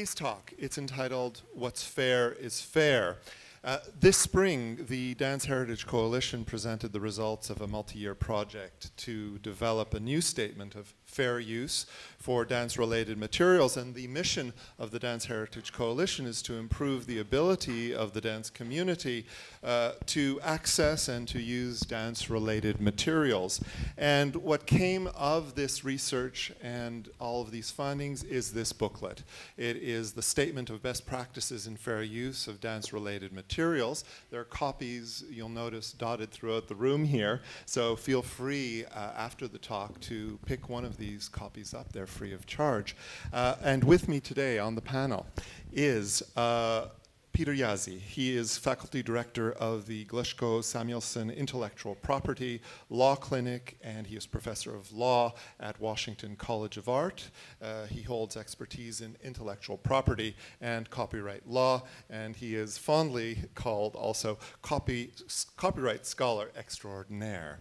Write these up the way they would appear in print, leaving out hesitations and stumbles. today's talk, it's entitled What's Fair is Fair. This spring, the Dance Heritage Coalition presented the results of a multi-year project to develop a new statement of fair use for dance-related materials, and the mission of the Dance Heritage Coalition is to improve the ability of the dance community to access and to use dance-related materials. And what came of this research and all of these findings is this booklet. It is the Statement of Best Practices in Fair Use of Dance-Related Materials. There are copies, you'll notice, dotted throughout the room here, so feel free after the talk to pick one of these copies up. They're free of charge. And with me today on the panel is Peter Jaszi. He is faculty director of the Glushko-Samuelson Intellectual Property Law Clinic, and he is professor of law at Washington College of Art. He holds expertise in intellectual property and copyright law, and he is fondly called also copyright scholar extraordinaire.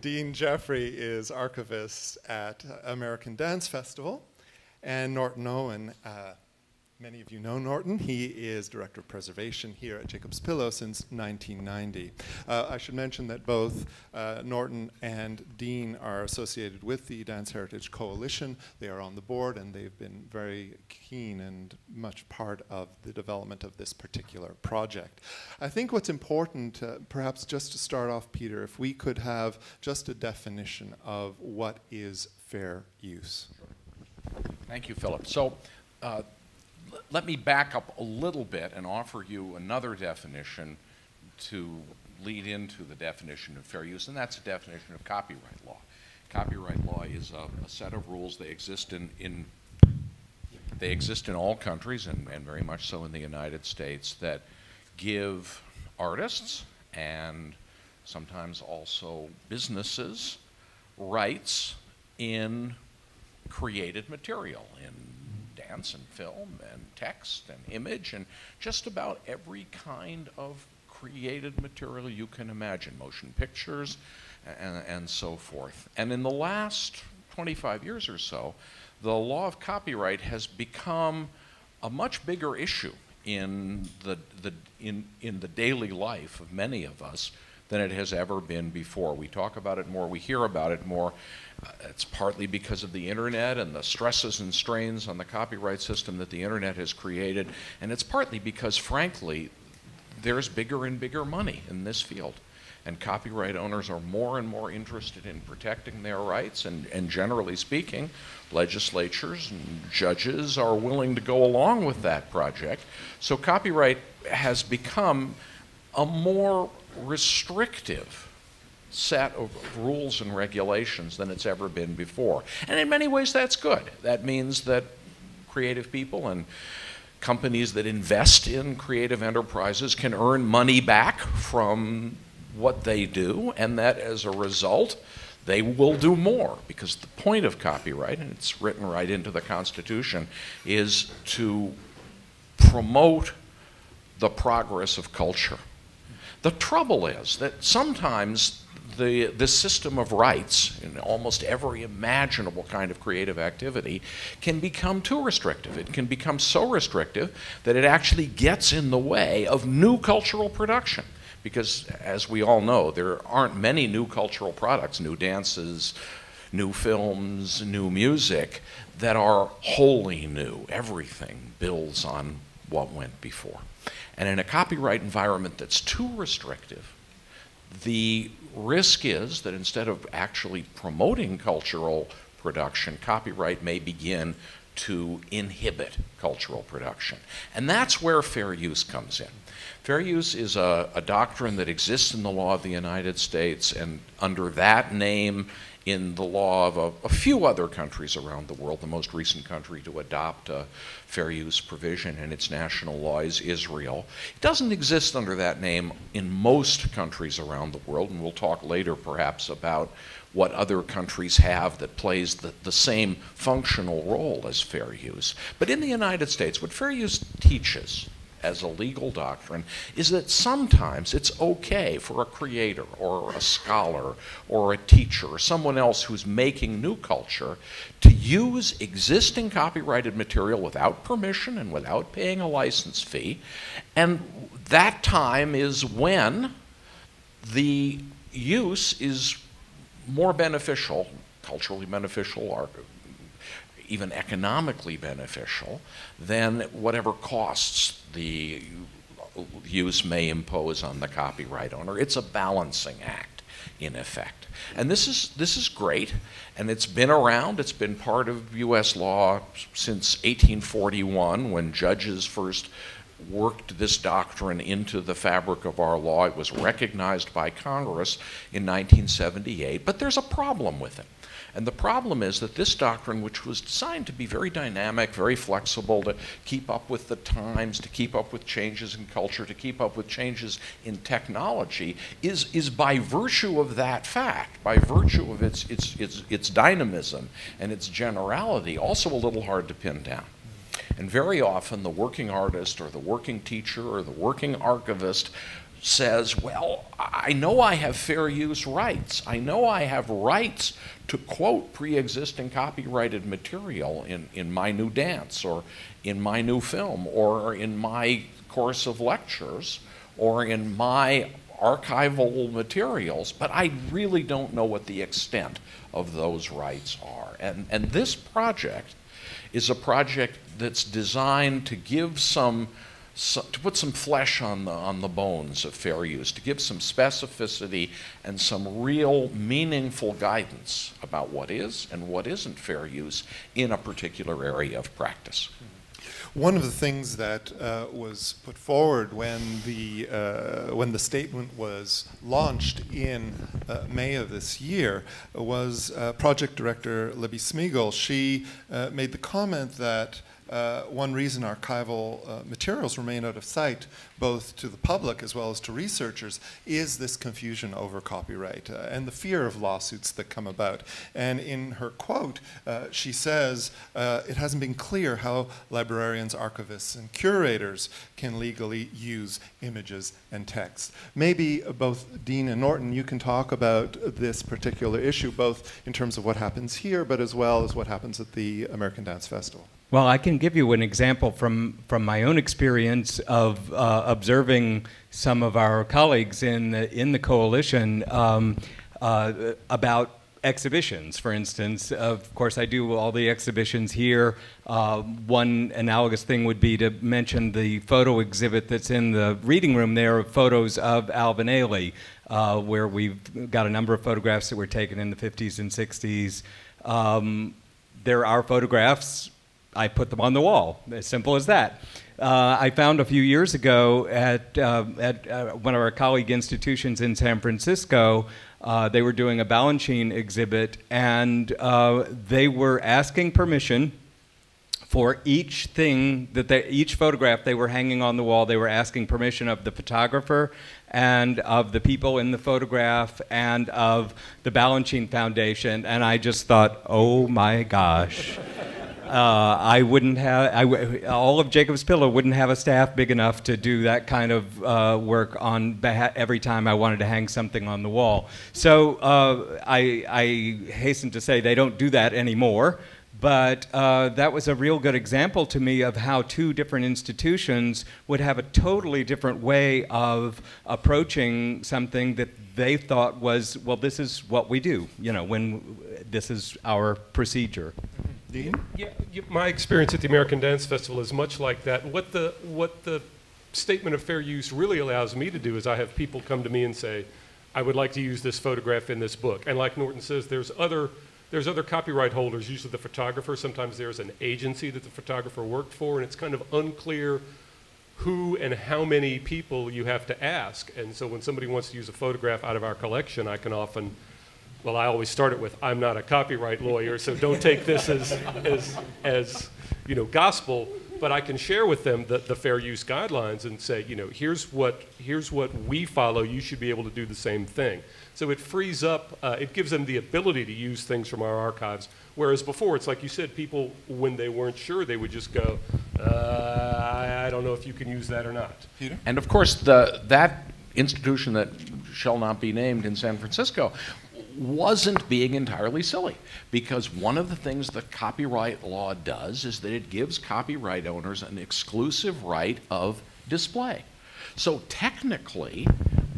Dean Jeffrey is archivist at American Dance Festival, and Norton Owen, many of you know Norton. He is director of preservation here at Jacob's Pillow since 1990. I should mention that both Norton and Dean are associated with the Dance Heritage Coalition. They are on the board, and they've been very keen and much part of the development of this particular project. I think what's important, perhaps just to start off, Peter, if we could have just a definition of what is fair use. Thank you, Philip. So let me back up a little bit and offer you another definition to lead into the definition of fair use, and that's a definition of copyright law. Copyright law is a set of rules. They exist in all countries, and very much so in the United States, that give artists and sometimes also businesses rights in created material, in dance and film and text and image and just about every kind of created material you can imagine, motion pictures and so forth. And in the last 25 years or so, the law of copyright has become a much bigger issue in the daily life of many of us than it has ever been before. We talk about it more, we hear about it more. It's partly because of the internet and the stresses and strains on the copyright system that the internet has created, and it's partly because, frankly, there's bigger and bigger money in this field, and copyright owners are more and more interested in protecting their rights, and generally speaking, legislatures and judges are willing to go along with that project. So copyright has become a more restrictive set of rules and regulations than it's ever been before. And in many ways that's good. That means that creative people and companies that invest in creative enterprises can earn money back from what they do, and that as a result they will do more, because the point of copyright, and it's written right into the Constitution, is to promote the progress of culture. The trouble is that sometimes the system of rights in almost every imaginable kind of creative activity can become too restrictive. It can become so restrictive that it actually gets in the way of new cultural production. Because, as we all know, there aren't many new cultural products, new dances, new films, new music, that are wholly new. Everything builds on what went before. And in a copyright environment that's too restrictive, the risk is that instead of actually promoting cultural production, copyright may begin to inhibit cultural production. And that's where fair use comes in. Fair use is a doctrine that exists in the law of the United States, and under that name in the law of a few other countries around the world. The most recent country to adopt a fair use provision in its national law is Israel. It doesn't exist under that name in most countries around the world, and we'll talk later perhaps about what other countries have that plays the same functional role as fair use. But in the United States, what fair use teaches as a legal doctrine is that sometimes it's okay for a creator or a scholar or a teacher or someone else who's making new culture to use existing copyrighted material without permission and without paying a license fee. And that time is when the use is more beneficial, culturally beneficial, or even economically beneficial, than whatever costs the use may impose on the copyright owner. It's a balancing act, in effect. And this is great, and it's been around. It's been part of US law since 1841, when judges first worked this doctrine into the fabric of our law. It was recognized by Congress in 1978, but there's a problem with it. And the problem is that this doctrine, which was designed to be very dynamic, very flexible, to keep up with the times, to keep up with changes in culture, to keep up with changes in technology, is by virtue of that fact, by virtue of its dynamism and its generality, also a little hard to pin down. And very often the working artist or the working teacher or the working archivist says, well, I know I have fair use rights. I know I have rights to quote pre-existing copyrighted material in my new dance or in my new film or in my course of lectures or in my archival materials, but I really don't know what the extent of those rights are. And this project is a project that's designed to give some to put some flesh on the bones of fair use, to give some specificity and some real meaningful guidance about what is and what isn't fair use in a particular area of practice. One of the things that was put forward when the statement was launched in May of this year was project director Libby Smigel. She made the comment that one reason archival materials remain out of sight, both to the public as well as to researchers, is this confusion over copyright and the fear of lawsuits that come about. And in her quote, she says, it hasn't been clear how librarians, archivists, and curators can legally use images and text. Maybe both Dean and Norton, you can talk about this particular issue, both in terms of what happens here, but as well as what happens at the American Dance Festival. Well, I can give you an example from my own experience of observing some of our colleagues in the coalition about exhibitions, for instance. Of course, I do all the exhibitions here. One analogous thing would be to mention the photo exhibit that's in the reading room there of photos of Alvin Ailey, where we've got a number of photographs that were taken in the 50s and 60s. There are photographs. I put them on the wall, as simple as that. I found a few years ago at one of our colleague institutions in San Francisco, they were doing a Balanchine exhibit, and they were asking permission for each thing, each photograph they were hanging on the wall. They were asking permission of the photographer and of the people in the photograph and of the Balanchine Foundation, and I just thought, oh my gosh. I wouldn't have, all of Jacob's Pillow wouldn't have a staff big enough to do that kind of work on every time I wanted to hang something on the wall. So I hasten to say they don't do that anymore, but that was a real good example to me of how two different institutions would have a totally different way of approaching something that they thought was, well, this is what we do, you know, when this is our procedure. Dean? Yeah, my experience at the American Dance Festival is much like that. What the statement of fair use really allows me to do is I have people come to me and say, I would like to use this photograph in this book. And like Norton says, there's other copyright holders, usually the photographer. Sometimes there's an agency that the photographer worked for, and it's kind of unclear who and how many people you have to ask. And so when somebody wants to use a photograph out of our collection, I can often, well, I always start it with, I'm not a copyright lawyer, so don't take this as you know, gospel. But I can share with them the fair use guidelines and say, you know, here's what we follow. You should be able to do the same thing. So it frees up, it gives them the ability to use things from our archives. Whereas before, it's like you said, people, when they weren't sure, they would just go, I don't know if if you can use that or not. Peter? And of course, that institution that shall not be named in San Francisco wasn't being entirely silly, because one of the things that copyright law does is that it gives copyright owners an exclusive right of display. So technically,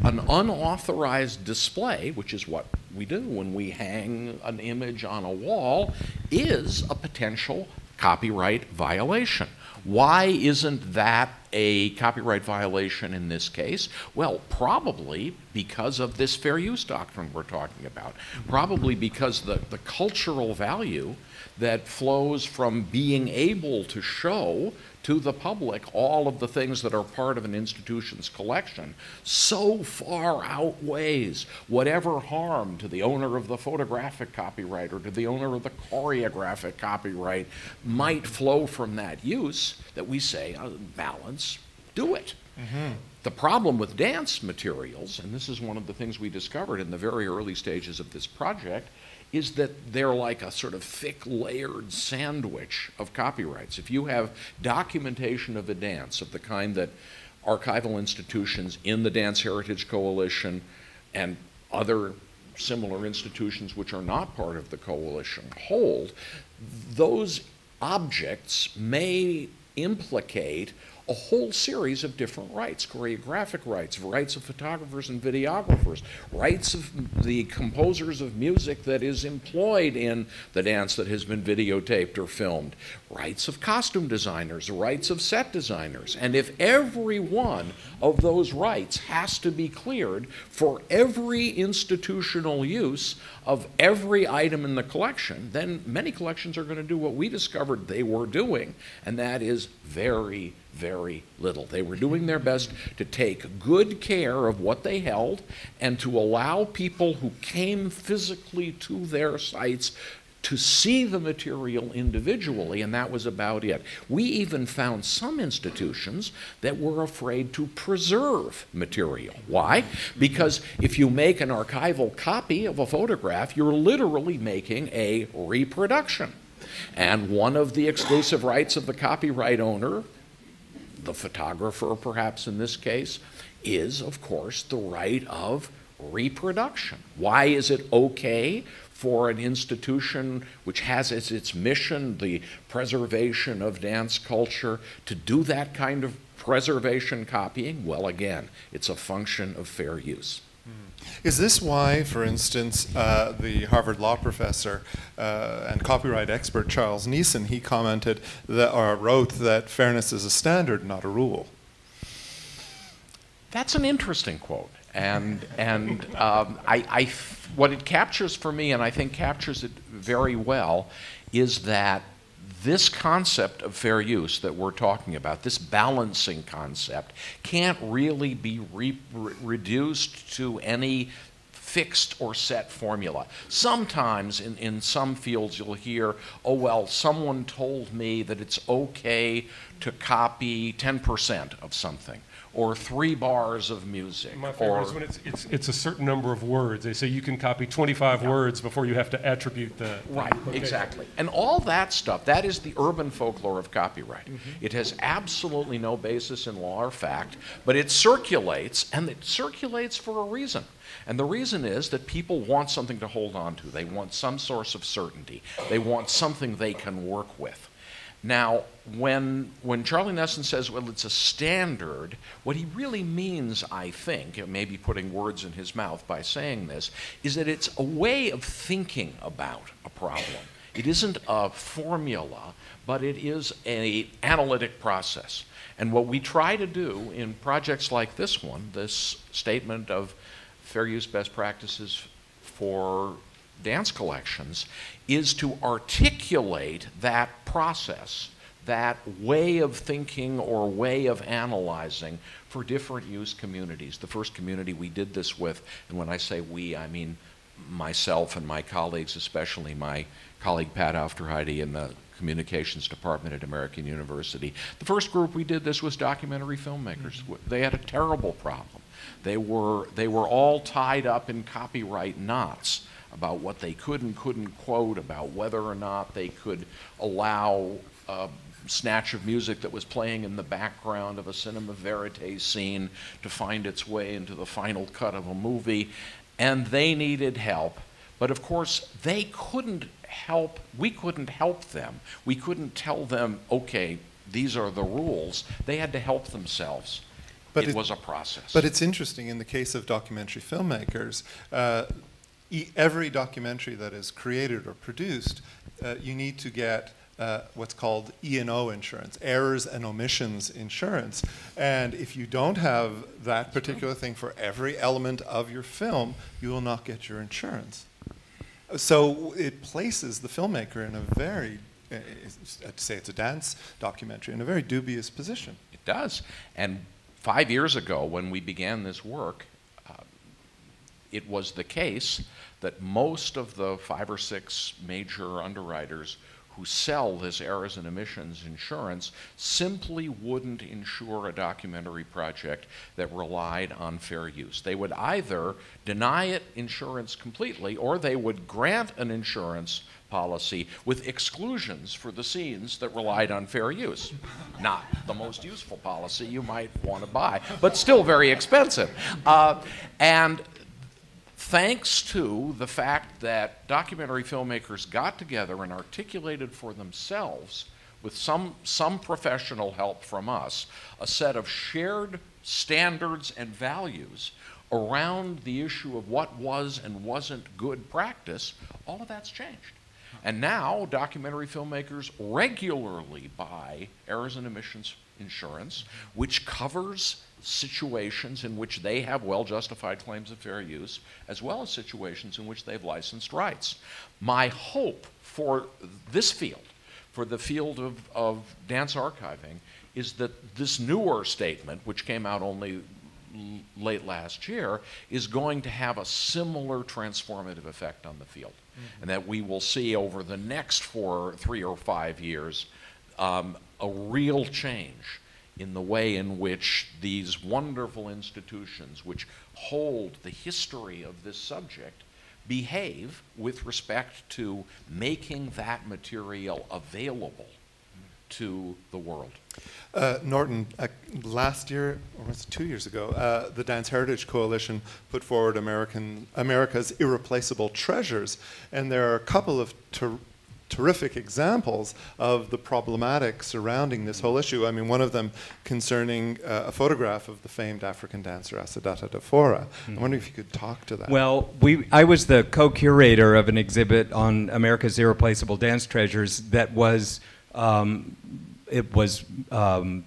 an unauthorized display, which is what we do when we hang an image on a wall, is a potential copyright violation. Why isn't that a copyright violation in this case? Well, probably because of this fair use doctrine we're talking about. Probably because the cultural value that flows from being able to show to the public all of the things that are part of an institution's collection so far outweighs whatever harm to the owner of the photographic copyright or to the owner of the choreographic copyright might flow from that use that we say, balance, do it. Mm-hmm. The problem with dance materials, and this is one of the things we discovered in the very early stages of this project, is that they're like a sort of thick layered sandwich of copyrights. If you have documentation of a dance of the kind that archival institutions in the Dance Heritage Coalition and other similar institutions which are not part of the coalition hold, those objects may implicate a whole series of different rights, choreographic rights, rights of photographers and videographers, rights of the composers of music that is employed in the dance that has been videotaped or filmed, rights of costume designers, rights of set designers. And if every one of those rights has to be cleared for every institutional use of every item in the collection, then many collections are going to do what we discovered they were doing, and that is very, very little. They were doing their best to take good care of what they held and to allow people who came physically to their sites to see the material individually, and that was about it. We even found some institutions that were afraid to preserve material. Why? Because if you make an archival copy of a photograph, you're literally making a reproduction. And one of the exclusive rights of the copyright owner, the photographer perhaps in this case, is of course the right of reproduction. Why is it okay for an institution which has as its mission the preservation of dance culture to do that kind of preservation copying? Well, again, it's a function of fair use. Is this why, for instance, the Harvard law professor and copyright expert Charles Neeson, he commented that, or wrote that fairness is a standard, not a rule? That's an interesting quote. And what it captures for me, and I think captures it very well, is that this concept of fair use that we're talking about, this balancing concept, can't really be reduced to any fixed or set formula. Sometimes in some fields you'll hear, oh well, someone told me that it's okay to copy 10% of something, or 3 bars of music. My favorite is when it's a certain number of words. They say you can copy 25 words before you have to attribute the... Right, exactly. And all that stuff, that is the urban folklore of copyright. Mm-hmm. It has absolutely no basis in law or fact, but it circulates, and it circulates for a reason. And the reason is that people want something to hold on to. They want some source of certainty. They want something they can work with. Now, when Charlie Neeson says, well, it's a standard, what he really means, I think, maybe putting words in his mouth by saying this, is that it's a way of thinking about a problem. It isn't a formula, but it is an analytic process. And what we try to do in projects like this one, this statement of fair use best practices for dance collections, is to articulate that process, that way of thinking or way of analyzing for different use communities. The first community we did this with, and when I say we, I mean myself and my colleagues, especially my colleague Pat Afterheide in the Communications Department at American University. The first group we did this was documentary filmmakers. Mm-hmm. They had a terrible problem. They were all tied up in copyright knots about what they could and couldn't quote, about whether or not they could allow snatch of music that was playing in the background of a cinema verite scene to find its way into the final cut of a movie, and they needed help. But of course, they couldn't help, we couldn't help them. We couldn't tell them, okay, these are the rules. They had to help themselves. But it was a process. But it's interesting, in the case of documentary filmmakers, every documentary that is created or produced, you need to get what's called E&O insurance, errors and omissions insurance. And if you don't have that particular thing for every element of your film, you will not get your insurance. So it places the filmmaker in a very, I'd say it's a dance documentary, in a very dubious position. It does. And 5 years ago, when we began this work, it was the case that most of the 5 or 6 major underwriters who sell this errors and omissions insurance simply wouldn't insure a documentary project that relied on fair use. They would either deny it insurance completely, or they would grant an insurance policy with exclusions for the scenes that relied on fair use. Not the most useful policy you might want to buy, but still very expensive. And thanks to the fact that documentary filmmakers got together and articulated for themselves, with some professional help from us, a set of shared standards and values around the issue of what was and wasn't good practice, all of that's changed. And now documentary filmmakers regularly buy errors and omissions insurance, which covers situations in which they have well-justified claims of fair use, as well as situations in which they've licensed rights. My hope for this field, for the field of dance archiving, is that this newer statement, which came out only late last year, is going to have a similar transformative effect on the field. Mm-hmm. And that we will see over the next 3 or 5 years a real change in the way in which these wonderful institutions which hold the history of this subject behave with respect to making that material available to the world. Norton, last year, or was it 2 years ago, the Dance Heritage Coalition put forward America's Irreplaceable Treasures, and there are a couple of terrific examples of the problematic surrounding this whole issue. I mean, one of them concerning a photograph of the famed African dancer Asadata de Fora. Mm-hmm. I wonder if you could talk to that. Well, I was the co-curator of an exhibit on America's Irreplaceable Dance Treasures that was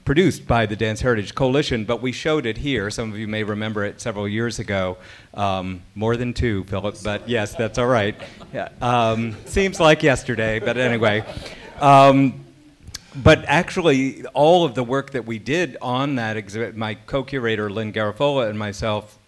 produced by the Dance Heritage Coalition, but we showed it here. Some of you may remember it several years ago. More than two, Philip, but yes, that's all right. Yeah. Seems like yesterday, but anyway. But actually, all of the work that we did on that exhibit, my co-curator, Lynn Garofola, and myself,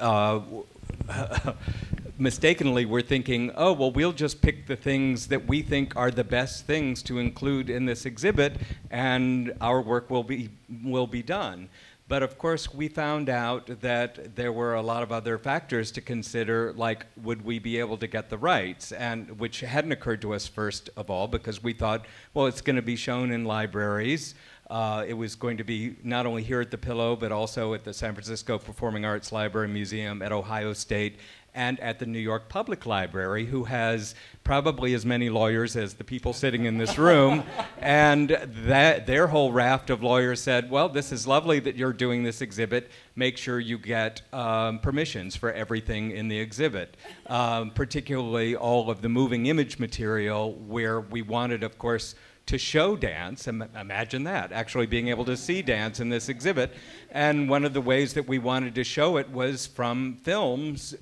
mistakenly we're thinking, oh, well, we'll just pick the things that we think are the best things to include in this exhibit, and our work will be done. But of course, we found out that there were a lot of other factors to consider, like would we be able to get the rights, and which hadn't occurred to us first of all, because we thought, well, it's going to be shown in libraries. It was going to be not only here at the Pillow, but also at the San Francisco Performing Arts Library Museum, at Ohio State, and at the New York Public Library, who has probably as many lawyers as the people sitting in this room. And that their whole raft of lawyers said, well, this is lovely that you're doing this exhibit. Make sure you get permissions for everything in the exhibit, particularly all of the moving image material, where we wanted, of course, to show dance. Imagine that, actually being able to see dance in this exhibit. And one of the ways that we wanted to show it was from films,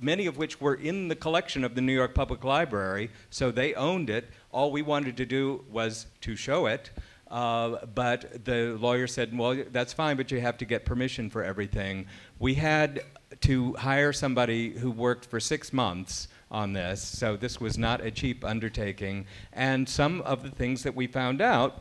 many of which were in the collection of the New York Public Library, so they owned it. All we wanted to do was to show it, but the lawyer said, well, that's fine, but you have to get permission for everything. We had to hire somebody who worked for 6 months on this, so this was not a cheap undertaking. And some of the things that we found out,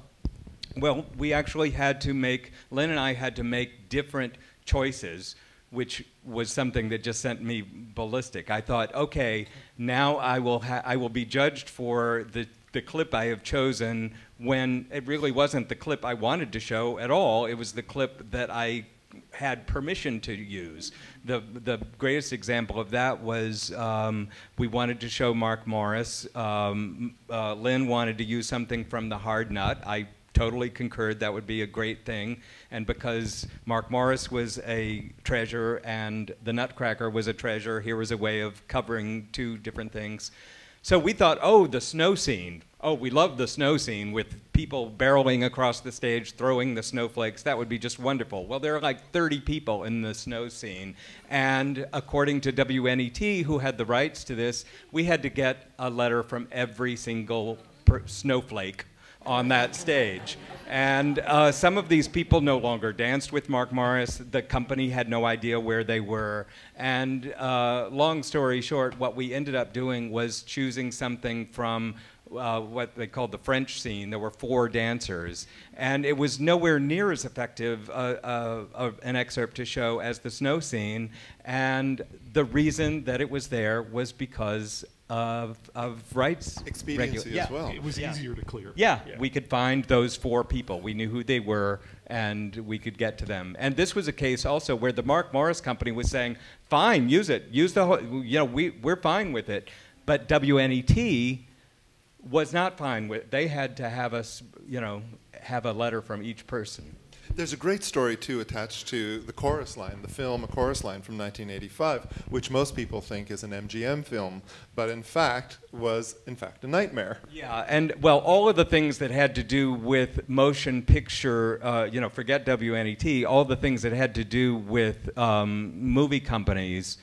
well, we actually had to make, Lynn and I had to make different choices, which was something that just sent me ballistic. I thought, okay, now I will be judged for the clip I have chosen when it really wasn't the clip I wanted to show at all. It was the clip that I had permission to use. The greatest example of that was we wanted to show Mark Morris. Lynn wanted to use something from the Hard Nut. I totally concurred that would be a great thing. And because Mark Morris was a treasure and the Nutcracker was a treasure, here was a way of covering two different things. So we thought, oh, the snow scene. Oh, we love the snow scene with people barreling across the stage, throwing the snowflakes. That would be just wonderful. Well, there are like 30 people in the snow scene. And according to WNET, who had the rights to this, we had to get a letter from every single snowflake on that stage. And some of these people no longer danced with Mark Morris. The company had no idea where they were. And long story short, what we ended up doing was choosing something from what they called the French scene. There were 4 dancers. And it was nowhere near as effective an excerpt to show as the snow scene. And the reason that it was there was because of rights. Expediency as well. It was easier to clear. Yeah, we could find those 4 people. We knew who they were and we could get to them. And this was a case also where the Mark Morris Company was saying, fine, use it. Use the whole, you know, we're fine with it. But WNET was not fine with it. They had to have us, you know, have a letter from each person. There's a great story, too, attached to The Chorus Line, the film A Chorus Line from 1985, which most people think is an MGM film, but in fact was, a nightmare. Yeah, and, well, all of the things that had to do with motion picture, you know, forget WNET, all the things that had to do with movie companies,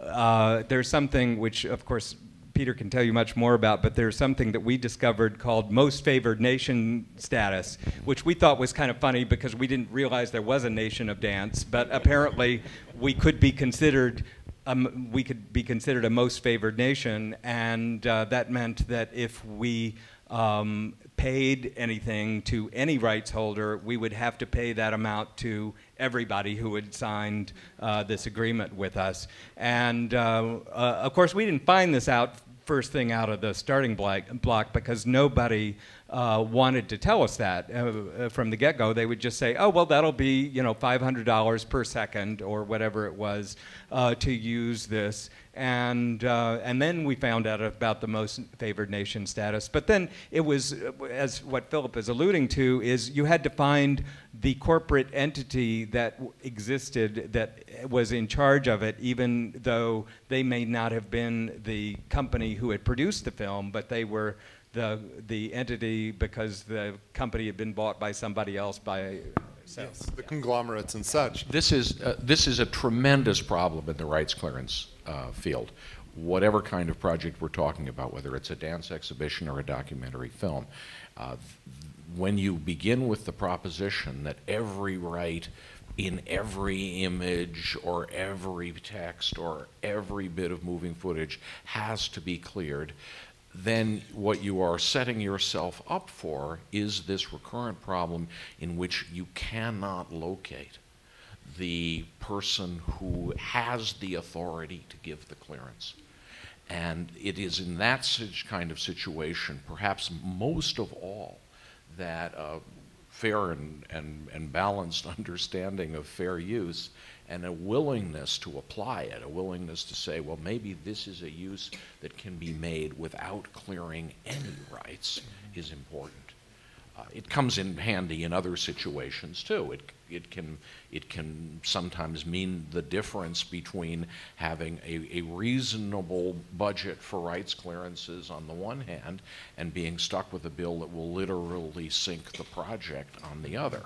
there's something which, of course, Peter can tell you much more about, but there's something that we discovered called most favored nation status, which we thought was kind of funny because we didn't realize there was a nation of dance, but apparently we could be considered a most favored nation, and that meant that if we paid anything to any rights holder, we would have to pay that amount to everybody who had signed this agreement with us. And of course, we didn't find this out first thing out of the starting block because nobody wanted to tell us that from the get-go. They would just say, oh, well, that'll be, you know, $500 per second or whatever it was to use this. And then we found out about the most favored nation status. But then it was, as what Philip is alluding to, is you had to find the corporate entity that existed that was in charge of it, even though they may not have been the company who had produced the film, but they were the entity because the company had been bought by somebody else by itself. Yes, the conglomerates and such. This is a tremendous problem in the rights clearance field, whatever kind of project we're talking about, whether it's a dance exhibition or a documentary film. When you begin with the proposition that every right in every image or every text or every bit of moving footage has to be cleared, then what you are setting yourself up for is this recurrent problem in which you cannot locate the person who has the authority to give the clearance. And it is in that kind of situation, perhaps most of all, that a fair and balanced understanding of fair use and a willingness to apply it, a willingness to say, well, maybe this is a use that can be made without clearing any rights is important. It comes in handy in other situations, too. It can sometimes mean the difference between having a reasonable budget for rights clearances on the one hand and being stuck with a bill that will literally sink the project on the other.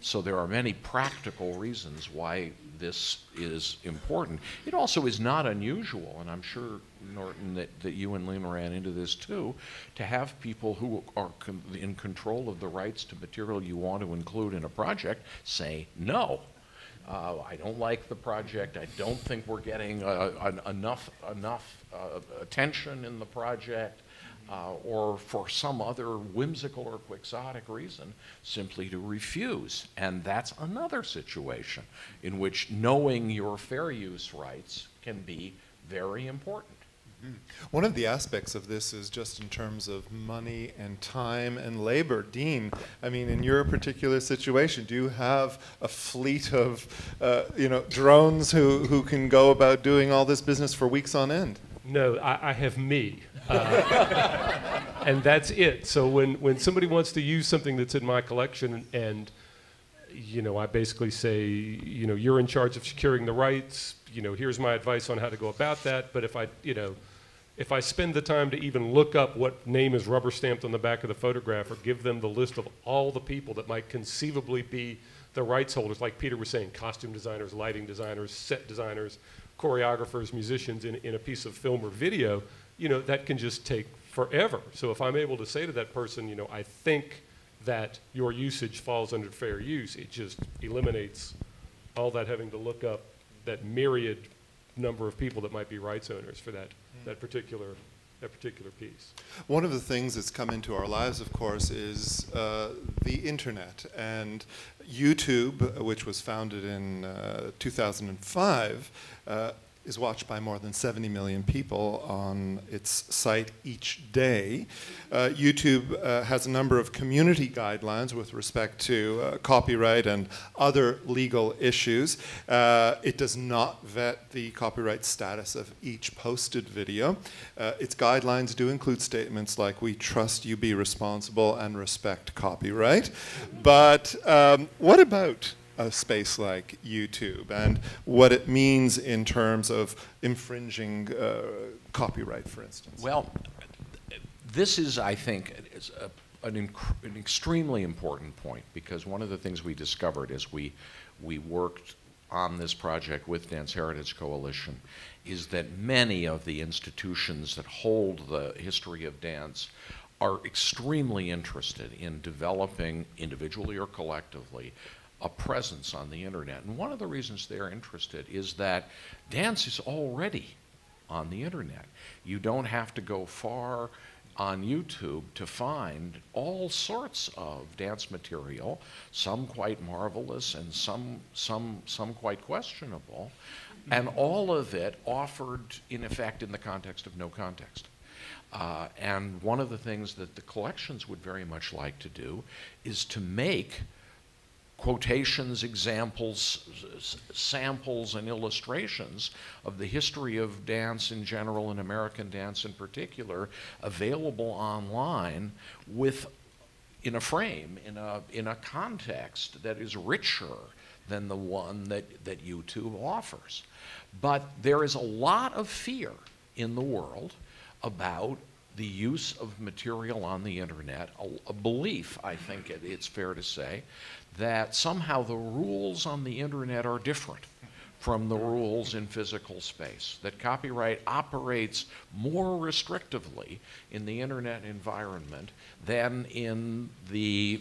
So there are many practical reasons why this is important. It also is not unusual, and I'm sure, Norton, that you and Lynn ran into this too, to have people who are in control of the rights to material you want to include in a project say no. I don't like the project. I don't think we're getting enough attention in the project. Or for some other whimsical or quixotic reason, simply to refuse. And that's another situation in which knowing your fair use rights can be very important. One of the aspects of this is just in terms of money and time and labor. Dean, I mean, in your particular situation, do you have a fleet of, drones who can go about doing all this business for weeks on end? No, I have me. And that's it. So when somebody wants to use something that's in my collection and I basically say, you're in charge of securing the rights, here's my advice on how to go about that. But if I spend the time to even look up what name is rubber stamped on the back of the photograph or give them the list of all the people that might conceivably be the rights holders, like Peter was saying, costume designers, lighting designers, set designers, choreographers, musicians in a piece of film or video, that can just take forever. So if I'm able to say to that person, I think that your usage falls under fair use, it just eliminates all that having to look up that myriad number of people that might be rights owners for that particular piece. One of the things that's come into our lives, of course, is the internet and YouTube, which was founded in 2005, is watched by more than 70 million people on its site each day. YouTube has a number of community guidelines with respect to copyright and other legal issues. It does not vet the copyright status of each posted video. Its guidelines do include statements like, we trust you be responsible and respect copyright. But what about a space like YouTube and what it means in terms of infringing copyright, for instance? Well, this is, I think, is an extremely important point, because one of the things we discovered as we worked on this project with Dance Heritage Coalition is that many of the institutions that hold the history of dance are extremely interested in developing, individually or collectively, a presence on the internet. And one of the reasons they're interested is that dance is already on the internet. You don't have to go far on YouTube to find all sorts of dance material, some quite marvelous and some quite questionable, and all of it offered, in effect, in the context of no context. And one of the things that the collections would very much like to do is to make quotations, examples, samples, and illustrations of the history of dance in general and American dance in particular available online in a frame, in a context that is richer than the one that YouTube offers. But there is a lot of fear in the world about the use of material on the internet, a belief, I think it's fair to say, that somehow the rules on the internet are different from the rules in physical space, that copyright operates more restrictively in the internet environment than in the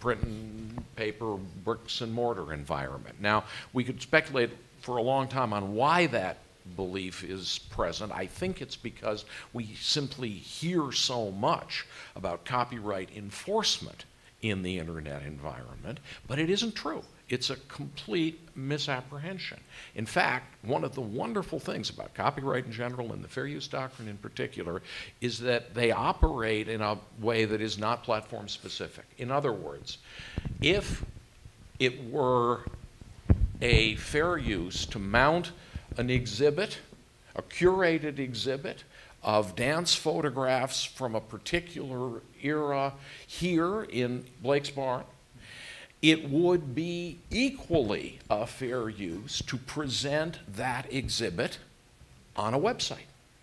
print and paper, bricks and mortar environment. Now, we could speculate for a long time on why that belief is present. I think it's because we simply hear so much about copyright enforcement in the internet environment, but it isn't true. It's a complete misapprehension. In fact, one of the wonderful things about copyright in general and the fair use doctrine in particular is that they operate in a way that is not platform specific. In other words, if it were a fair use to mount an exhibit, a curated exhibit, of dance photographs from a particular era here in Blake's Barn, it would be equally a fair use to present that exhibit on a website.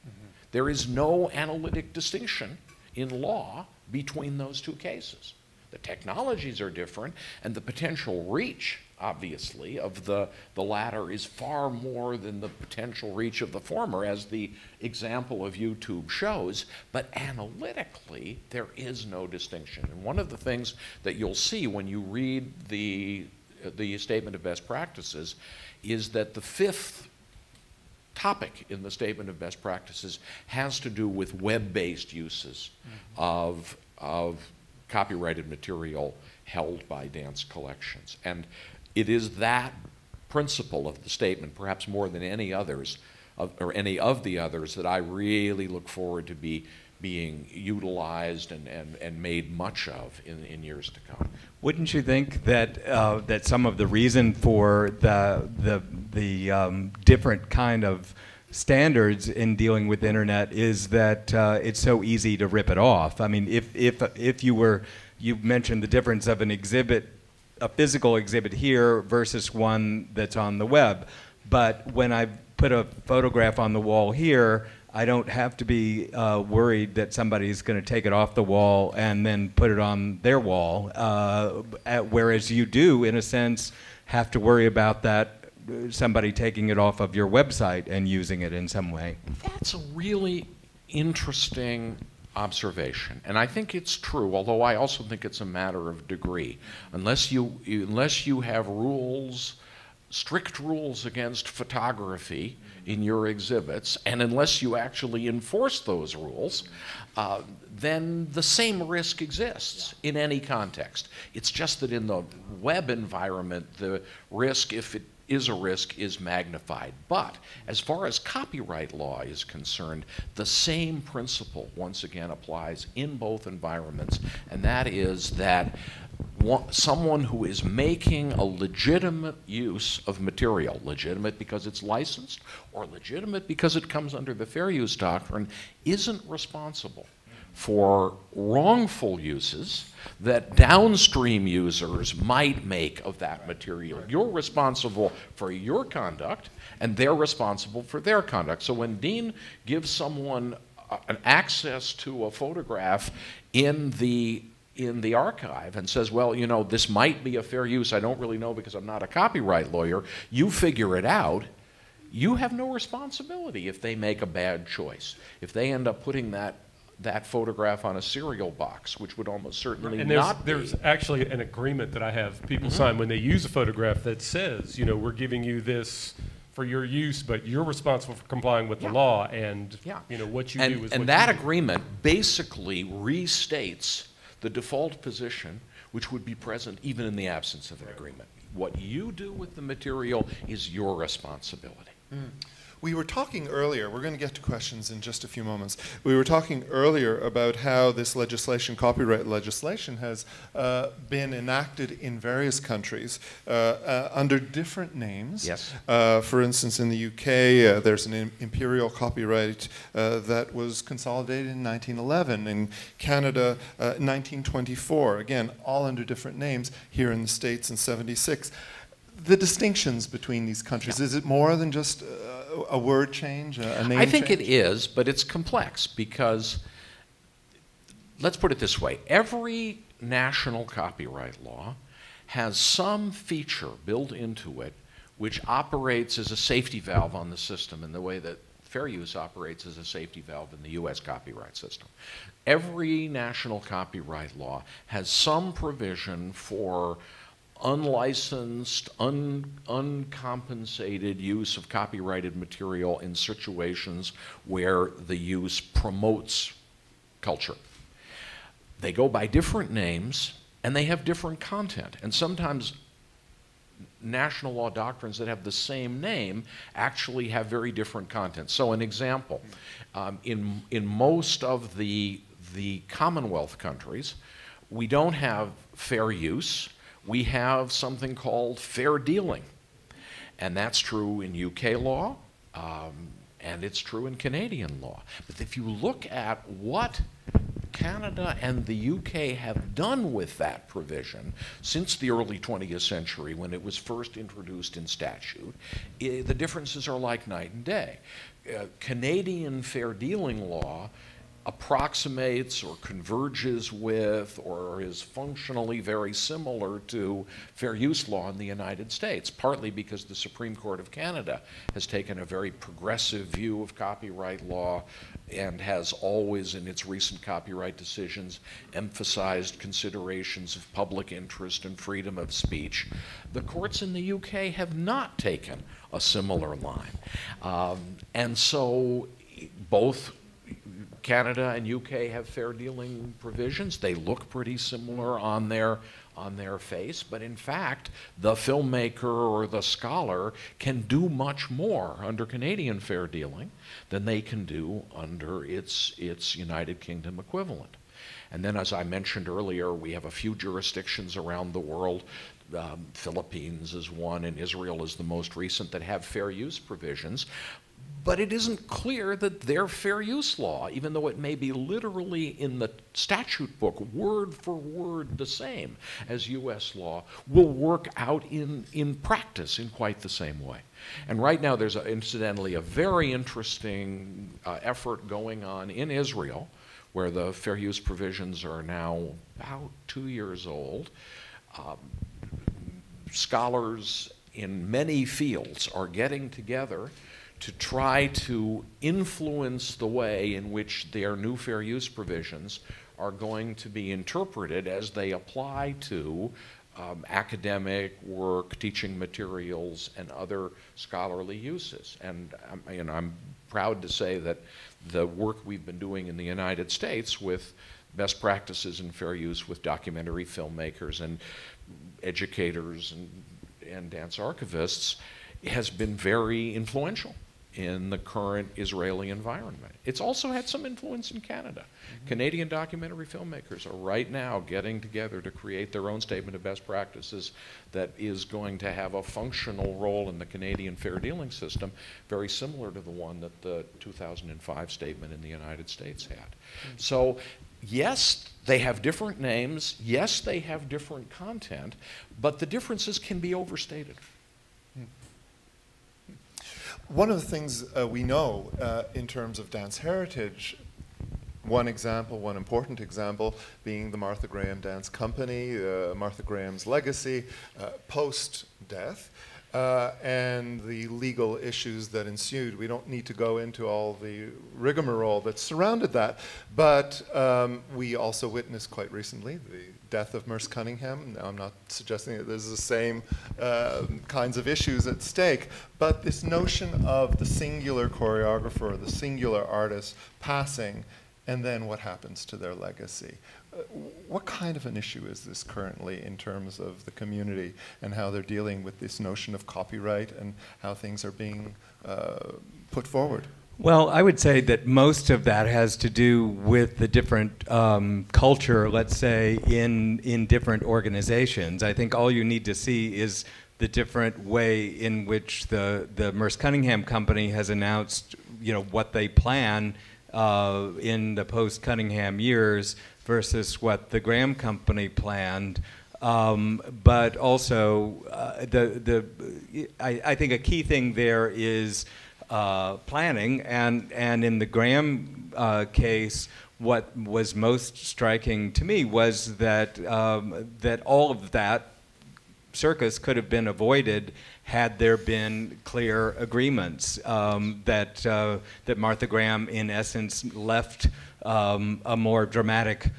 Mm-hmm. There is no analytic distinction in law between those two cases. The technologies are different, and the potential reach, obviously, of the latter is far more than the potential reach of the former, as the example of YouTube shows, but analytically, there is no distinction. And one of the things that you'll see when you read the Statement of Best Practices is that the fifth topic in the Statement of Best Practices has to do with web-based uses mm-hmm. of copyrighted material held by dance collections. And it is that principle of the statement, perhaps more than any others, or any of the others that I really look forward to being utilized and made much of in years to come. Wouldn't you think that that some of the reason for the different kind of standards in dealing with internet is that it's so easy to rip it off? I mean, if you were, you mentioned the difference of an exhibit, a physical exhibit here versus one that's on the web, but when I put a photograph on the wall here, I don't have to be worried that somebody's going to take it off the wall and then put it on their wall, whereas you do, in a sense, have to worry about that, somebody taking it off of your website and using it in some way. That's a really interesting observation, and I think it's true, although I also think it's a matter of degree. Unless you have rules, strict rules against photography in your exhibits, and unless you actually enforce those rules, then the same risk exists in any context. It's just that in the web environment, the risk, if it is a risk, is magnified. But as far as copyright law is concerned, the same principle once again applies in both environments, and that is that someone who is making a legitimate use of material, legitimate because it's licensed or legitimate because it comes under the fair use doctrine, isn't responsible for wrongful uses that downstream users might make of that material. You're responsible for your conduct, and they're responsible for their conduct. So when Dean gives someone an access to a photograph in the archive and says, well, you know, this might be a fair use, I don't really know because I'm not a copyright lawyer, you figure it out, you have no responsibility if they make a bad choice. If they end up putting that photograph on a cereal box, which would almost certainly not be. There's actually an agreement that I have people sign when they use a photograph that says, you know, we're giving you this for your use, but you're responsible for complying with the law, and you know, what you do is what you do. And that agreement basically restates the default position, which would be present even in the absence of an agreement. What you do with the material is your responsibility. Mm. We were talking earlier, we're going to get to questions in just a few moments. We were talking earlier about how this legislation, copyright legislation, has been enacted in various countries under different names. Yes. For instance, in the UK, there's an imperial copyright that was consolidated in 1911. In Canada, 1924. Again, all under different names. Here in the States in 1976. The distinctions between these countries, is it more than just a word change, a name change? I think it is, but it's complex because, let's put it this way, every national copyright law has some feature built into it which operates as a safety valve on the system in the way that fair use operates as a safety valve in the US copyright system. Every national copyright law has some provision for unlicensed, uncompensated use of copyrighted material in situations where the use promotes culture. They go by different names and they have different content, and sometimes national law doctrines that have the same name actually have very different content. So an example, in most of the Commonwealth countries, we don't have fair use. We have something called fair dealing, and that's true in UK law, and it's true in Canadian law. But if you look at what Canada and the UK have done with that provision since the early 20th century when it was first introduced in statute, the differences are like night and day. Canadian fair dealing law approximates or converges with or is functionally very similar to fair use law in the United States, partly because the Supreme Court of Canada has taken a very progressive view of copyright law and has always, in its recent copyright decisions, emphasized considerations of public interest and freedom of speech. The courts in the UK have not taken a similar line. And so both Canada and UK have fair dealing provisions. They look pretty similar on their on their face, but in fact, the filmmaker or the scholar can do much more under Canadian fair dealing than they can do under its United Kingdom equivalent. And then, as I mentioned earlier, we have a few jurisdictions around the world, Philippines is one, and Israel is the most recent, that have fair use provisions. But it isn't clear that their fair use law, even though it may be literally in the statute book, word for word the same as US law, will work out in practice in quite the same way. And right now there's, incidentally, a very interesting effort going on in Israel, where the fair use provisions are now about 2 years old. Scholars in many fields are getting together to try to influence the way in which their new fair use provisions are going to be interpreted as they apply to academic work, teaching materials, and other scholarly uses. And I'm proud to say that the work we've been doing in the United States with best practices in fair use with documentary filmmakers and educators and dance archivists has been very influential in the current Israeli environment. It's also had some influence in Canada. Mm-hmm. Canadian documentary filmmakers are right now getting together to create their own statement of best practices that is going to have a functional role in the Canadian fair dealing system, very similar to the one that the 2005 statement in the United States had. Mm-hmm. So yes, they have different names. Yes, they have different content, but the differences can be overstated. One of the things we know in terms of dance heritage, one example, one important example, being the Martha Graham Dance Company, Martha Graham's legacy post-death, and the legal issues that ensued. We don't need to go into all the rigmarole that surrounded that, but we also witnessed quite recently the death of Merce Cunningham. Now, I'm not suggesting that there's the same kinds of issues at stake, but this notion of the singular choreographer, the singular artist passing, and then what happens to their legacy. What kind of an issue is this currently in terms of the community and how they're dealing with this notion of copyright and how things are being put forward? Well, I would say that most of that has to do with the different culture, let's say, in different organizations. I think all you need to see is the different way in which the Merce Cunningham Company has announced, you know, what they plan in the post-Cunningham years versus what the Graham Company planned. But also, I think a key thing there is planning, and in the Graham case, what was most striking to me was that that all of that circus could have been avoided had there been clear agreements that Martha Graham, in essence, left a more dramatic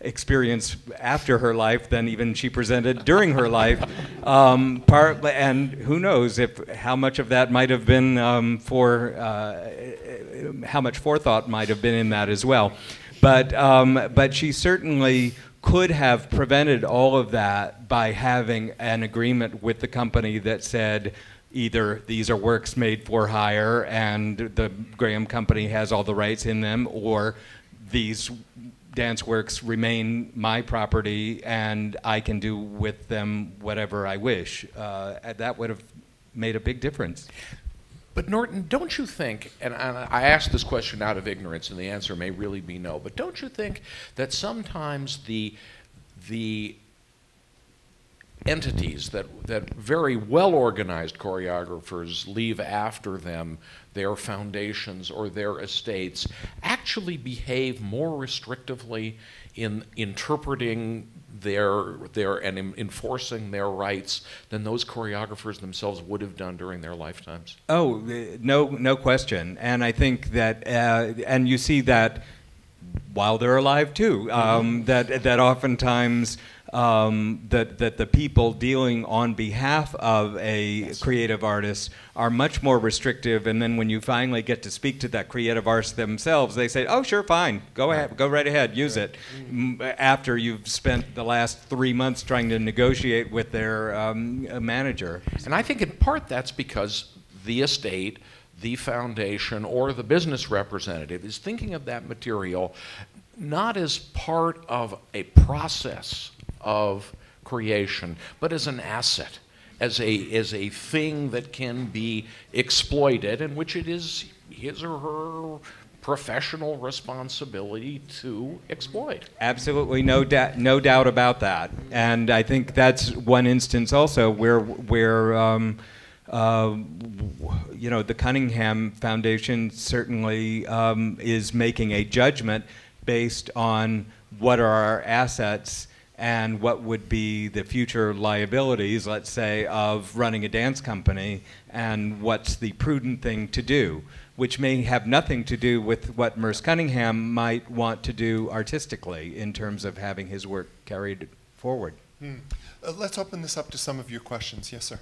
experience after her life than even she presented during her life. And who knows how much of that might have been how much forethought might have been in that as well. But she certainly could have prevented all of that by having an agreement with the company that said, either these are works made for hire and the Graham Company has all the rights in them, or these dance works remain my property and I can do with them whatever I wish. That would have made a big difference. But Norton, don't you think, and I asked this question out of ignorance and the answer may really be no, but don't you think that sometimes the entities that very well-organized choreographers leave after them, their foundations or their estates, actually behave more restrictively in interpreting and enforcing their rights than those choreographers themselves would have done during their lifetimes? Oh, no question. And I think that, and you see that while they're alive too, that oftentimes that the people dealing on behalf of a creative artist are much more restrictive, and then when you finally get to speak to that creative artist themselves, they say, oh, sure, fine, go ahead, go right ahead, use it, after you've spent the last 3 months trying to negotiate with their manager. And I think in part that's because the estate, the foundation, or the business representative is thinking of that material not as part of a process of creation, but as an asset, as a thing that can be exploited, in which it is his or her professional responsibility to exploit. Absolutely, no doubt about that. And I think that's one instance also where you know, the Cunningham Foundation certainly is making a judgment based on what are our assets and what would be the future liabilities, let's say, of running a dance company, and what's the prudent thing to do, which may have nothing to do with what Merce Cunningham might want to do artistically in terms of having his work carried forward. Let's open this up to some of your questions. Yes, sir.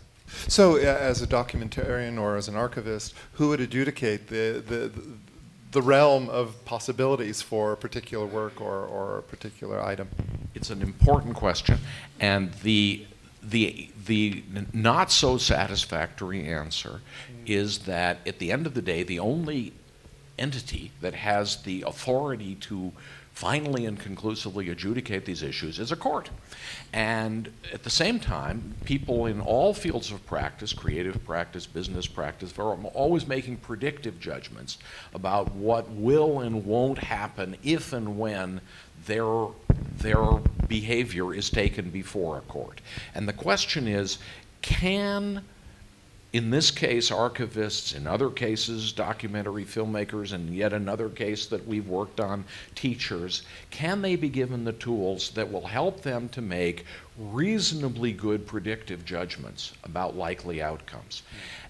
So as a documentarian or as an archivist, who would adjudicate the realm of possibilities for a particular work or a particular item? It's an important question, and the not so satisfactory answer is that at the end of the day, the only entity that has the authority to finally and conclusively adjudicate these issues is a court. And at the same time, people in all fields of practice, creative practice, business practice, they're always making predictive judgments about what will and won't happen if and when their behavior is taken before a court. And the question is, can, in this case, archivists, in other cases, documentary filmmakers, and yet another case that we've worked on, teachers, can they be given the tools that will help them to make reasonably good predictive judgments about likely outcomes?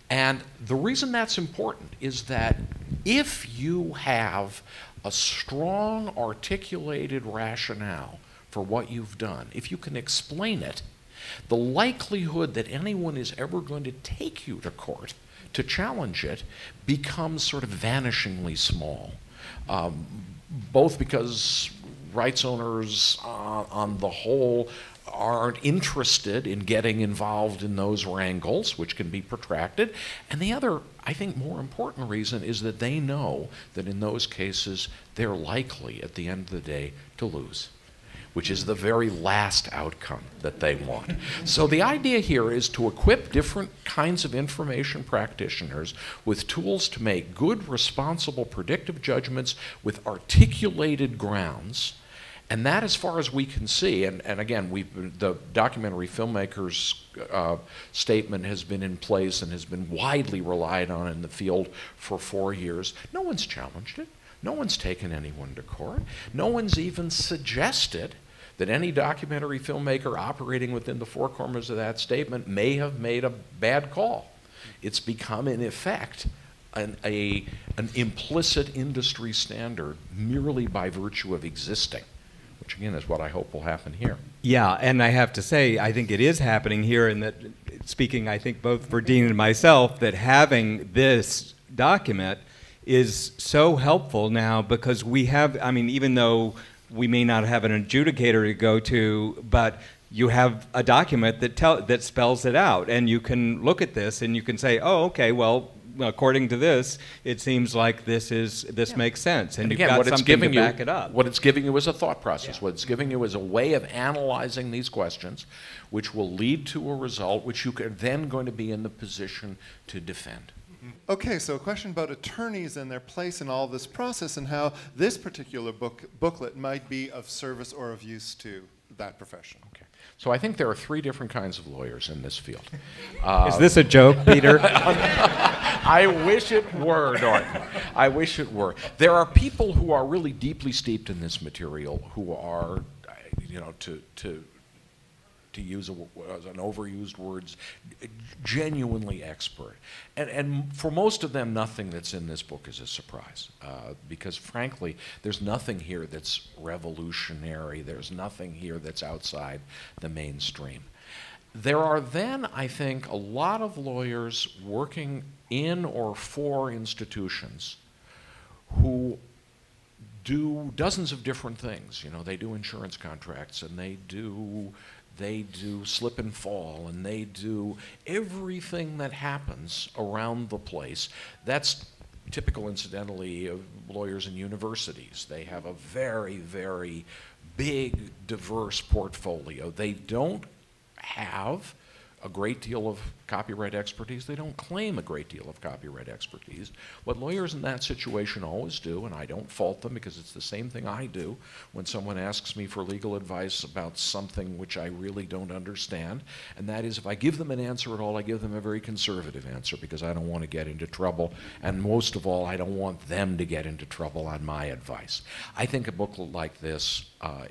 And the reason that's important is that if you have a strong, articulated rationale for what you've done, if you can explain it, the likelihood that anyone is ever going to take you to court to challenge it becomes sort of vanishingly small, both because rights owners on the whole aren't interested in getting involved in those wrangles, which can be protracted, and the other, I think, more important reason is that they know that in those cases they're likely at the end of the day to lose, which is the very last outcome that they want. So the idea here is to equip different kinds of information practitioners with tools to make good, responsible, predictive judgments with articulated grounds. And that, as far as we can see, and again, the documentary filmmakers' statement has been in place and has been widely relied on in the field for 4 years. No one's challenged it. No one's taken anyone to court. No one's even suggested that any documentary filmmaker operating within the four corners of that statement may have made a bad call. It's become, in effect, an implicit industry standard merely by virtue of existing, which again is what I hope will happen here. Yeah, and I have to say, I think it is happening here, and that, speaking, I think, both for Dean and myself, that having this document is so helpful now, because we have, I mean, even though we may not have an adjudicator to go to, but you have a document that spells it out, and you can look at this and you can say, oh, okay, well, according to this, it seems like this makes sense, and again, you've got something to back it up. What it's giving you is a thought process. Yeah. What it's giving you is a way of analyzing these questions, which will lead to a result which you are then going to be in the position to defend. Okay, so a question about attorneys and their place in all this process, and how this particular booklet might be of service or of use to that profession. Okay. So I think there are three different kinds of lawyers in this field. Is this a joke, Peter? I wish it were, Norton. I wish it were. There are people who are really deeply steeped in this material, who are, you know, to to use an overused words, genuinely expert. And for most of them, nothing that's in this book is a surprise, because frankly, there's nothing here that's revolutionary. There's nothing here that's outside the mainstream. There are then, I think, a lot of lawyers working in or for institutions who do dozens of different things. You know, they do insurance contracts, and they do slip and fall, and they do everything that happens around the place. That's typical, incidentally, of lawyers in universities. They have a very, very big, diverse portfolio. They don't have a great deal of copyright expertise. They don't claim a great deal of copyright expertise. What lawyers in that situation always do, and I don't fault them because it's the same thing I do when someone asks me for legal advice about something which I really don't understand, and that is if I give them an answer at all, I give them a very conservative answer because I don't want to get into trouble, and most of all, I don't want them to get into trouble on my advice. I think a book like this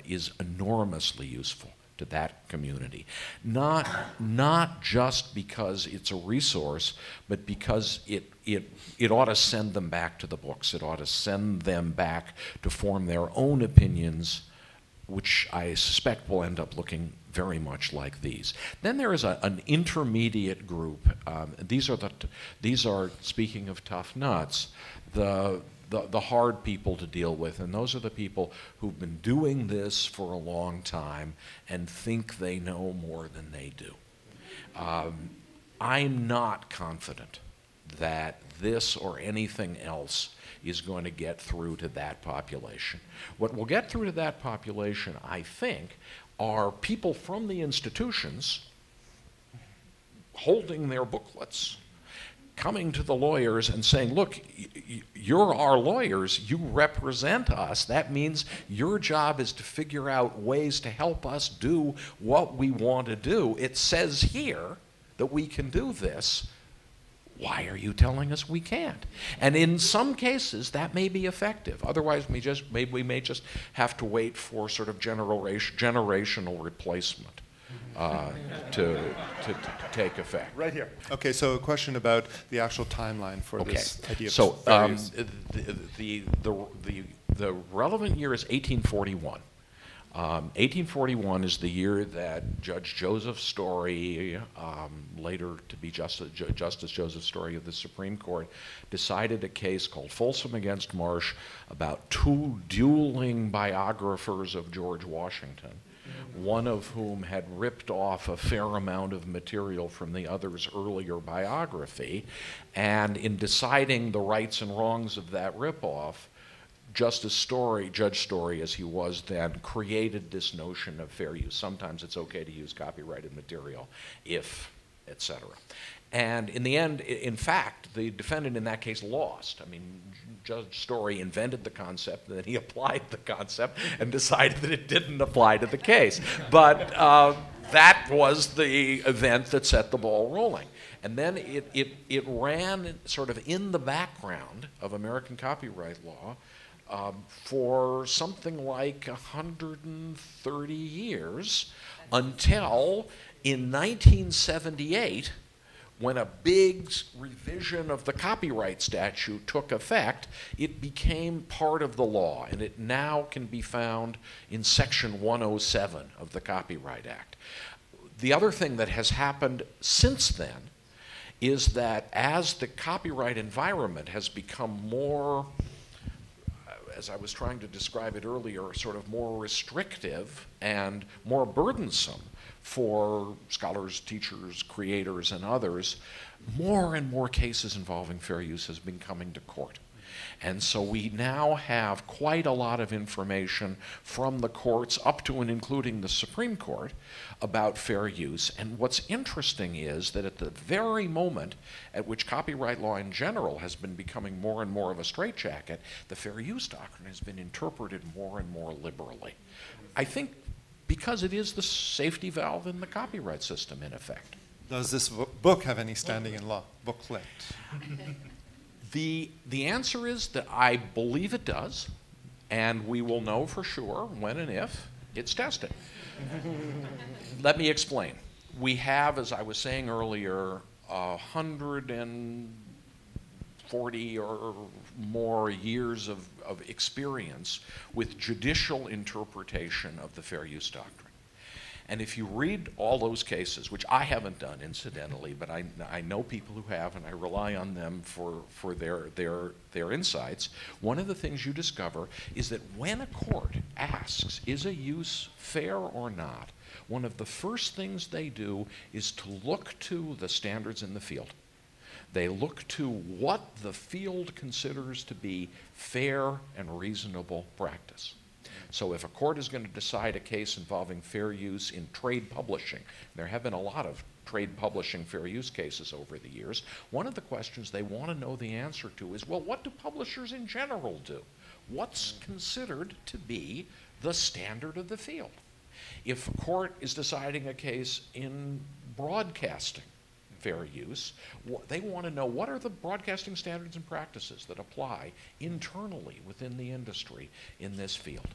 is enormously useful to that community, not just because it's a resource, but because it ought to send them back to the books. It ought to send them back to form their own opinions, which I suspect will end up looking very much like these. Then there is an intermediate group. These are, speaking of tough nuts, the hard people to deal with, and those are the people who've been doing this for a long time and think they know more than they do. I'm not confident that this or anything else is going to get through to that population. What will get through to that population, I think, are people from the institutions holding their booklets, coming to the lawyers and saying, look, you're our lawyers, you represent us. That means your job is to figure out ways to help us do what we want to do. It says here that we can do this. Why are you telling us we can't? And in some cases, that may be effective. Otherwise, we may just have to wait for sort of generational replacement to take effect. Right here. Okay, so a question about the actual timeline for this idea. So the relevant year is 1841. 1841 is the year that Judge Joseph Story, later to be Justice Joseph Story of the Supreme Court, decided a case called Folsom against Marsh about two dueling biographers of George Washington, one of whom had ripped off a fair amount of material from the other's earlier biography. And in deciding the rights and wrongs of that ripoff, Judge Story, as he was then, created this notion of fair use. Sometimes it's okay to use copyrighted material if, et cetera. And in the end, in fact, the defendant in that case lost. I mean, Judge Story invented the concept, and then he applied the concept and decided that it didn't apply to the case. But that was the event that set the ball rolling. And then it ran sort of in the background of American copyright law for something like 130 years until in 1978, when a big revision of the copyright statute took effect, it became part of the law, and it now can be found in Section 107 of the Copyright Act. The other thing that has happened since then is that as the copyright environment has become more, as I was trying to describe it earlier, sort of more restrictive and more burdensome for scholars, teachers, creators, and others, more and more cases involving fair use has been coming to court. And so we now have quite a lot of information from the courts up to and including the Supreme Court about fair use. And what's interesting is that at the very moment at which copyright law in general has been becoming more and more of a straitjacket, the fair use doctrine has been interpreted more and more liberally. I think because it is the safety valve in the copyright system, in effect. Does this book have any standing in law? Booklet. The answer is that I believe it does, and we will know for sure when and if It's tested. Let me explain. We have, as I was saying earlier, 140 or more years of experience with judicial interpretation of the fair use doctrine. And if you read all those cases, which I haven't done, incidentally, but I know people who have, and I rely on them for their insights, one of the things you discover is that when a court asks, is a use fair or not, one of the first things they do is to look to the standards in the field. They look to what the field considers to be fair and reasonable practice. So if a court is going to decide a case involving fair use in trade publishing, there have been a lot of trade publishing fair use cases over the years, one of the questions they want to know the answer to is, well, what do publishers in general do? What's considered to be the standard of the field? If a court is deciding a case in broadcasting fair use, they want to know what are the broadcasting standards and practices that apply internally within the industry in this field.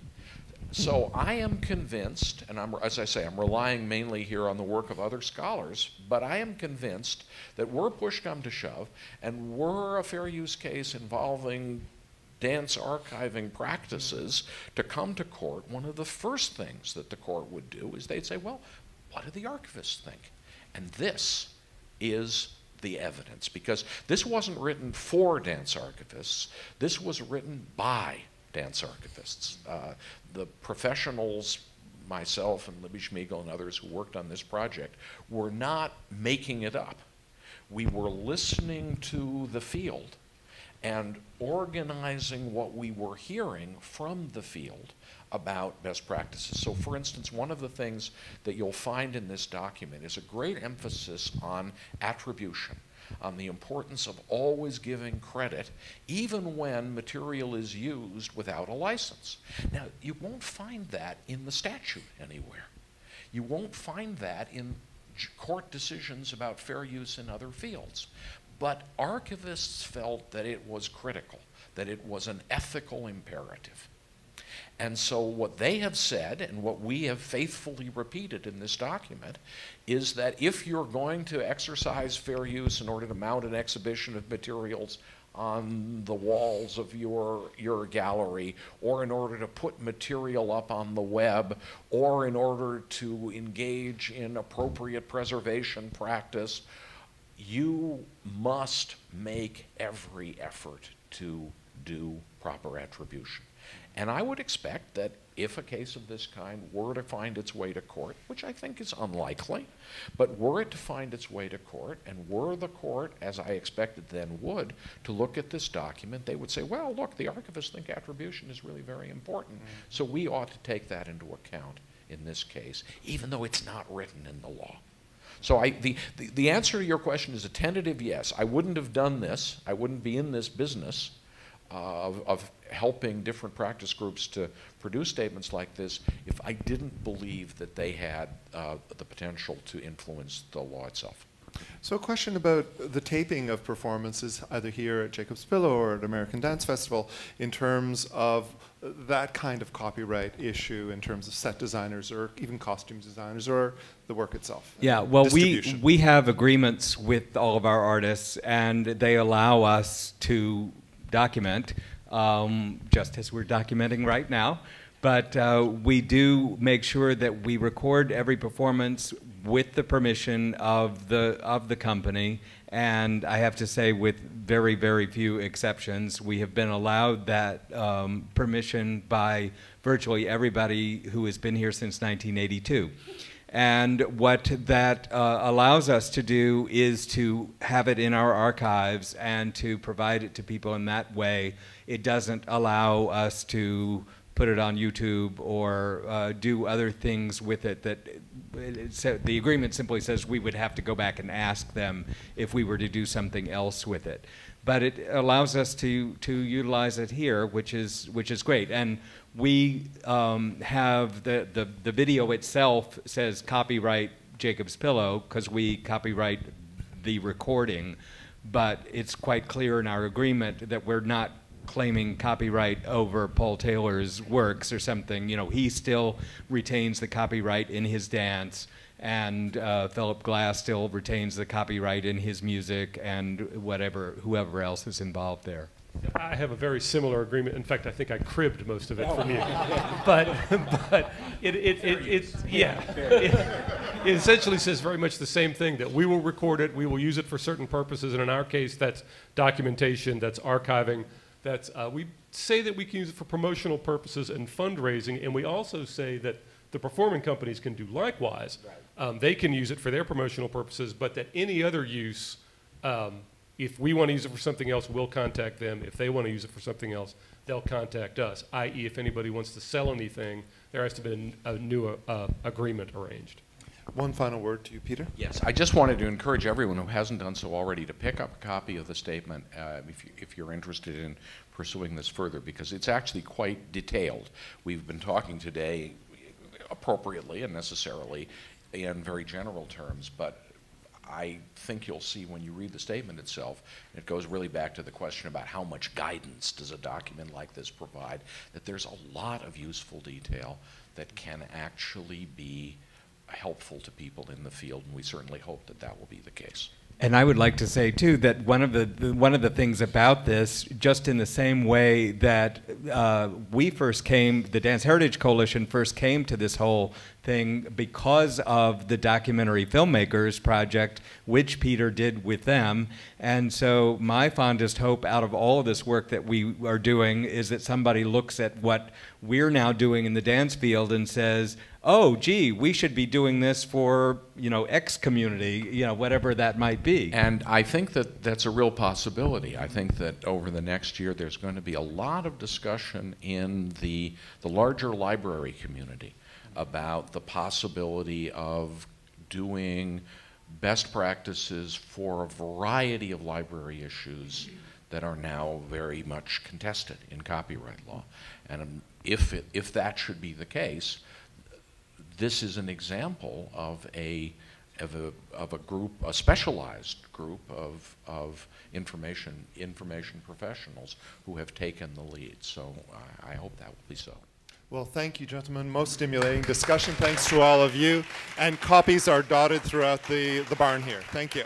So I am convinced, and as I say, I'm relying mainly here on the work of other scholars, but I am convinced that were push come to shove, and were a fair use case involving dance archiving practices to come to court, one of the first things that the court would do is they'd say, well, what do the archivists think? And this is the evidence, because this wasn't written for dance archivists, this was written by dance archivists. The professionals, myself and Libby Smigel and others who worked on this project, were not making it up. We were listening to the field and organizing what we were hearing from the field about best practices. So for instance, one of the things that you'll find in this document is a great emphasis on attribution, on the importance of always giving credit, even when material is used without a license. Now, you won't find that in the statute anywhere. You won't find that in court decisions about fair use in other fields. But archivists felt that it was critical, that it was an ethical imperative. And so what they have said, and what we have faithfully repeated in this document, is that if you're going to exercise fair use in order to mount an exhibition of materials on the walls of your gallery, or in order to put material up on the web, or in order to engage in appropriate preservation practice, you must make every effort to do proper attribution. And I would expect that if a case of this kind were to find its way to court, which I think is unlikely, but were it to find its way to court, and were the court, as I expected then would, to look at this document, they would say, well, look, the archivists think attribution is really very important, so we ought to take that into account in this case, even though it's not written in the law. So the answer to your question is a tentative yes. I wouldn't have done this. I wouldn't be in this business of helping different practice groups to produce statements like this if I didn't believe that they had the potential to influence the law itself. So a question about the taping of performances either here at Jacob's Pillow or at American Dance Festival in terms of that kind of copyright issue in terms of set designers or even costume designers or the work itself. Yeah, well, we have agreements with all of our artists, and they allow us to document, just as we're documenting right now. But we do make sure that we record every performance with the permission of the company, and I have to say, with very, very few exceptions, we have been allowed that permission by virtually everybody who has been here since 1982. And what that allows us to do is to have it in our archives and to provide it to people in that way. It doesn't allow us to put it on YouTube or do other things with it. The agreement simply says we would have to go back and ask them if we were to do something else with it. But it allows us to utilize it here, which is great. And we have the video itself says copyright Jacob's Pillow because we copyright the recording, but it's quite clear in our agreement that we're not claiming copyright over Paul Taylor's works or something. You know, he still retains the copyright in his dance, and Philip Glass still retains the copyright in his music, and whatever, whoever else is involved there. I have a very similar agreement. In fact, I think I cribbed most of it from you. But it essentially says very much the same thing, that we will record it, we will use it for certain purposes, and in our case, that's documentation, that's archiving, that's, we say that we can use it for promotional purposes and fundraising, and we also say that the performing companies can do likewise. Right. They can use it for their promotional purposes, but that any other use, if we want to use it for something else, we'll contact them. If they want to use it for something else, they'll contact us, i.e. if anybody wants to sell anything, there has to be a new agreement arranged. One final word to you, Peter. Yes, I just wanted to encourage everyone who hasn't done so already to pick up a copy of the statement if you're interested in pursuing this further, because it's actually quite detailed. We've been talking today appropriately and necessarily in very general terms, but I think you'll see when you read the statement itself, it goes really back to the question about how much guidance does a document like this provide, that there's a lot of useful detail that can actually be helpful to people in the field, and we certainly hope that that will be the case. And I would like to say too that one of the things about this, just in the same way that the Dance Heritage Coalition first came to this whole thing because of the Documentary Filmmakers Project, which Peter did with them. And so my fondest hope out of all of this work that we are doing is that somebody looks at what we're now doing in the dance field and says, oh, gee, we should be doing this for, you know, X community, you know, whatever that might be. And I think that that's a real possibility. I think that over the next year there's going to be a lot of discussion in the larger library community about the possibility of doing best practices for a variety of library issues that are now very much contested in copyright law. And if that should be the case, this is an example of a group, a specialized group of information professionals who have taken the lead. So I hope that will be so. Well, thank you, gentlemen. Most stimulating discussion. Thanks to all of you. And copies are dotted throughout the barn here. Thank you.